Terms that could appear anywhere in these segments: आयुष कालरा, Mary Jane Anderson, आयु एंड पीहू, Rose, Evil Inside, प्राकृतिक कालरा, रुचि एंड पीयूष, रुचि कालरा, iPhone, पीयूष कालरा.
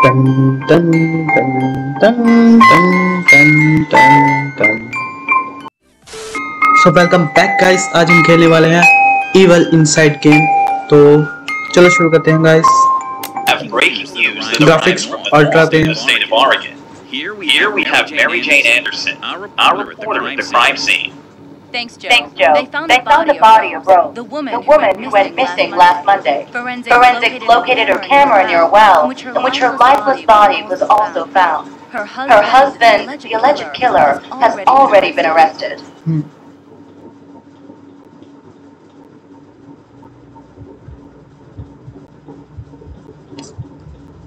Dun, dun, dun, dun, dun, dun, dun, dun. So welcome back guys, आज हम खेलने वाले हैं Evil Inside गेम। तो चलो शुरू करते हैं guys। Graphics Ultra पे। Here we have Mary Jane Anderson, our reporter at the crime scene. Thanks, Joe. They found the body of Rose, the woman who went missing last Monday. Forensics located her camera near a well, in which her lifeless body was also found. Her husband, the alleged killer, has already been arrested.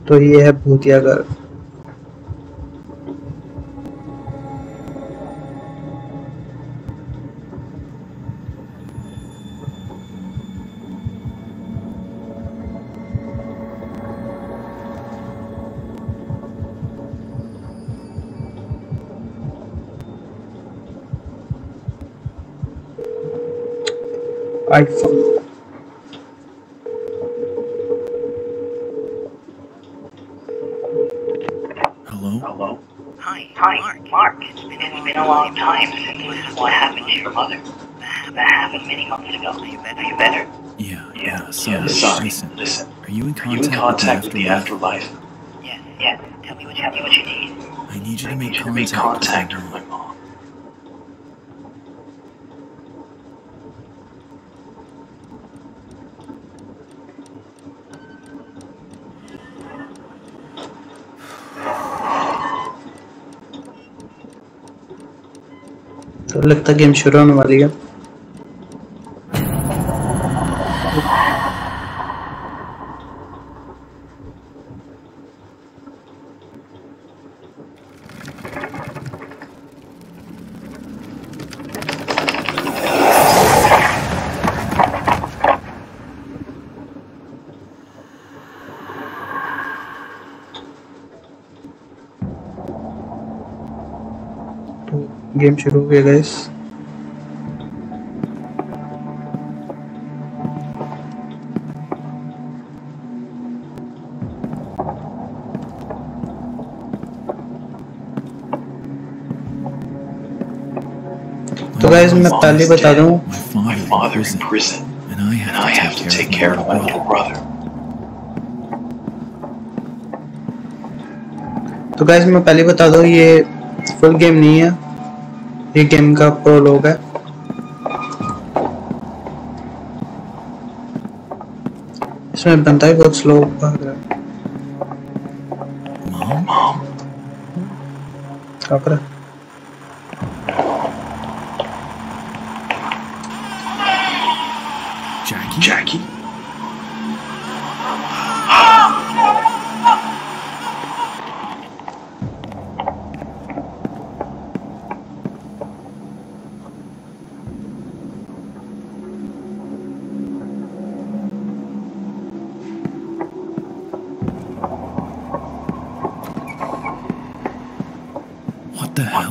तो ये है भूतिया घर। iPhone Hello? Hi. Mark. It's been a long time since what happened to your mother. That happened many months ago. Are you better? Yeah. Sorry. Listen. Are you in contact with the afterlife? Yes. Tell me what you need. I need you to make contact with my mom. तो लगता है game शुरू होने वाली है। Game शुरू हो गया गाइस। तो गाइस मैं पहले बता दूं, my father is in prison and I have to take care of my little brother. तो गाइस मैं पहले बता दूं, ये फुल गेम नहीं है, ये गेम का प्रोलॉग है। इसमें बनता है बहुत स्लो भाग रहा है। Mom? क्या कर रहा है? Jackie? What the hell?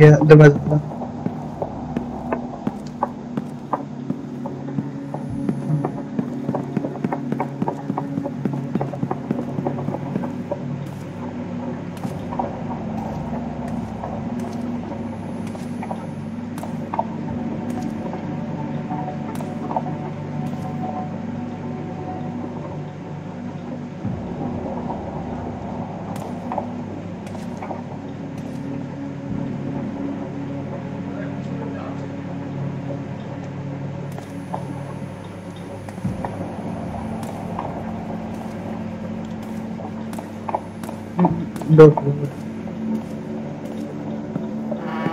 Yeah, the best.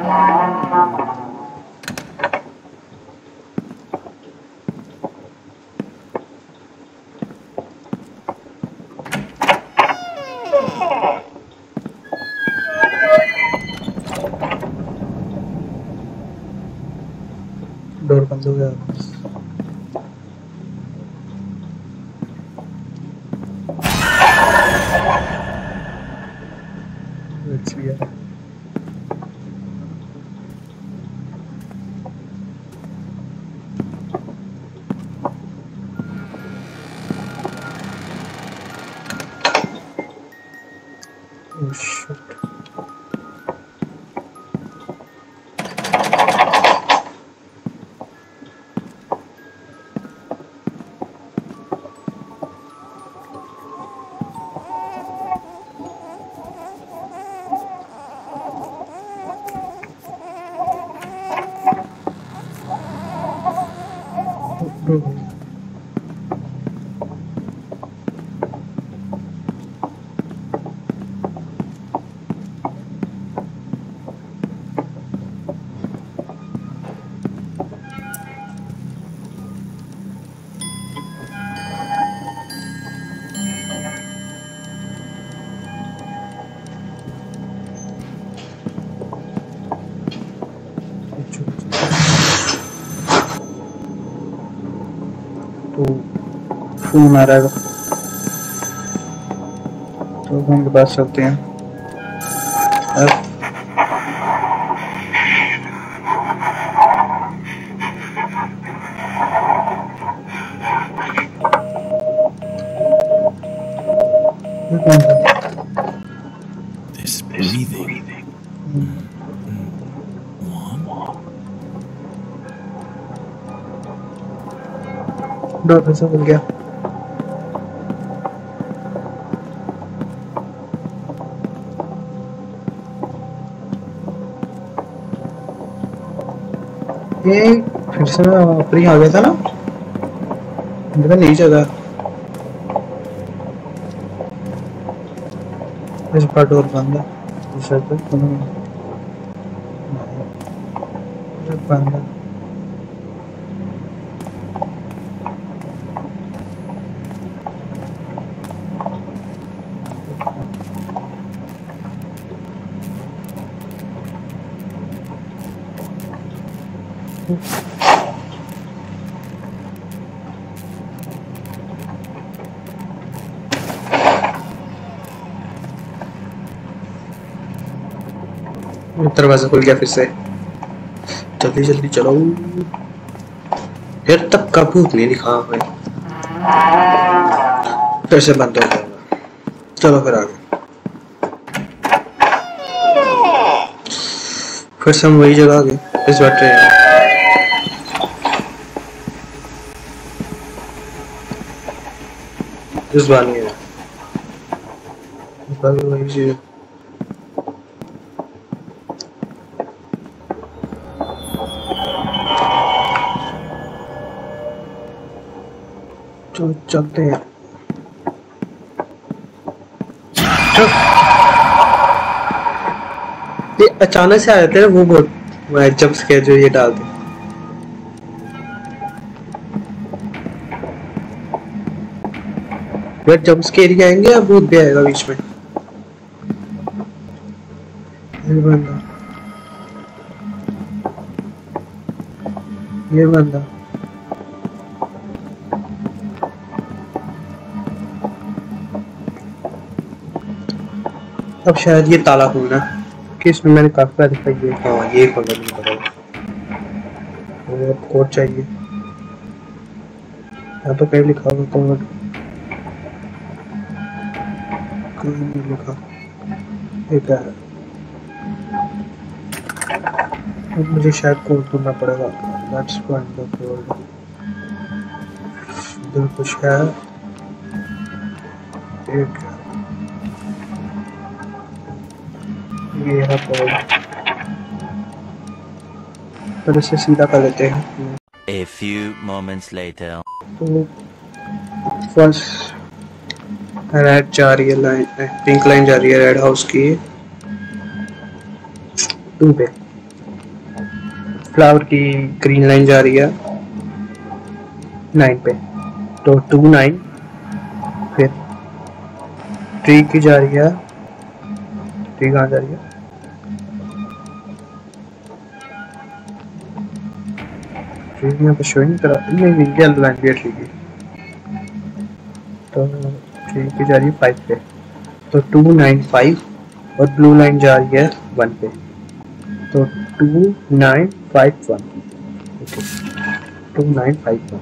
Door बंद हो गया। फोन आ रहा है तो फोन के पास चलते हैं। डोर कैसे खुल गया? ये फिर से फ्री आ गया था ना, मुझे नहीं जगह इस पार्ट और बंद है, बंद है। दरवाजा खुल गया फिर से। जल्दी जल्दी चलो यार, तब का भूत नहीं दिखा भाई। फिर से बंद हो गया। चलो फिर आगे, फिर से हम वही जगह आ गए इस बार ट्रेन। इस बार नहीं है तो चलते हैं। ये अचानक से आ जाते हैं वो बहुत जंप स्केयर जो ये डालते हैं। जंप स्केयर ही आएंगे या भूत भी आएगा बीच में? ये बंदा अब शायद ये ताला खोलना कि इसमें मैंने काफी बार देखा ये। हाँ ये खोलना नहीं पड़ेगा, मुझे कोड चाहिए। यहाँ पर कहीं लिखा हुआ कोड, कहीं नहीं लिखा। एक है अब मुझे शायद कोड ढूंढना पड़ेगा। Let's find the code. इधर कुछ है एक, ये है पर इसे सीधा कर लेते हैं। A few moments later. तो फर्स्ट रेड जा रही है लाइन, पिंक लाइन जा रही है रेड हाउस की 2 पे। फ्लावर की ग्रीन लाइन जा रही है 9 पे, तो 2 9, फिर ट्री की जा रही है, ट्री कहाँ जा रही है 3 यहाँ पे शो नहीं करा, नहीं येलो लाइन भी ट्री की, तो ट्री की जा रही है 5 पे, तो 2 9 5, और ब्लू लाइन जा रही है 1 पे, तो 2 9 5 1, ओके 2 9 5 1।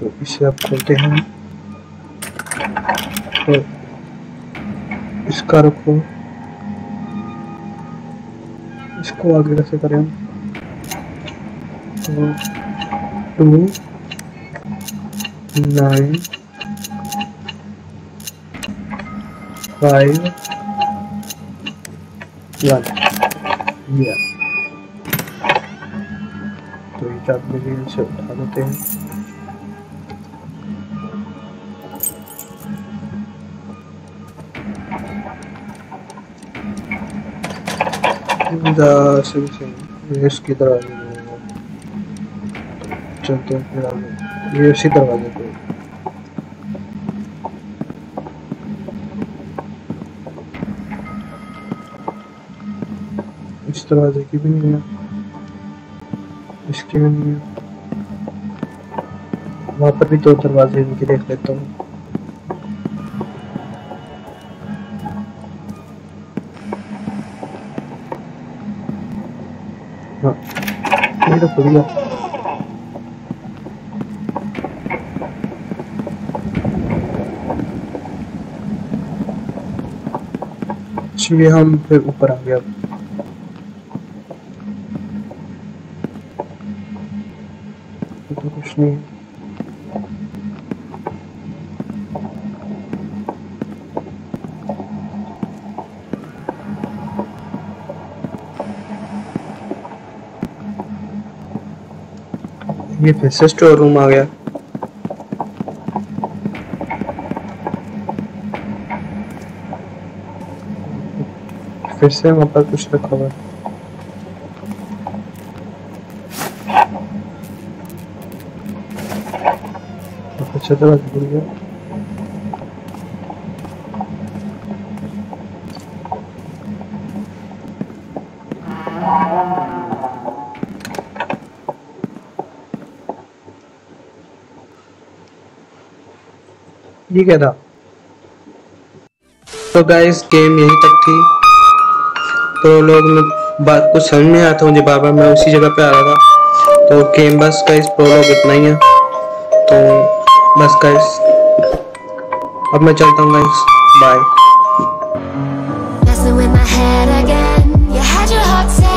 तो इसे आप खोलते हैं, तो इसका रखो, इसको आगे कैसे करें हम, तो 2 9 5 1, ये तो ये आप मेरे से उठा लेते हैं, ये इसकी दरवाजे चलते हैं, फिर आगे ये उसी दरवाजे को, इस दरवाजे की भी नहीं है, इसकी भी नहीं है, वहां पर भी 2 दरवाजे इनके देख लेता हूँ, हाँ ये तो खुल गया, चलिए हम फिर ऊपर आ गए अब। तो कुछ नहीं, ये फिर से स्टोर रूम आ गया, फिर से वहां पर कुछ रखा हुआ है, अच्छा तो बात भूल गया, ये क्या था। तो गाइस गेम यहीं तक थी, तो लोग बात कुछ समझ में आता हूँ, जब बाबा मैं उसी जगह पे आ रहा था, तो गेम बस गाइस प्रोलॉग इतना ही है, तो बस गाइस अब मैं चलता हूँ गाइस, बाय।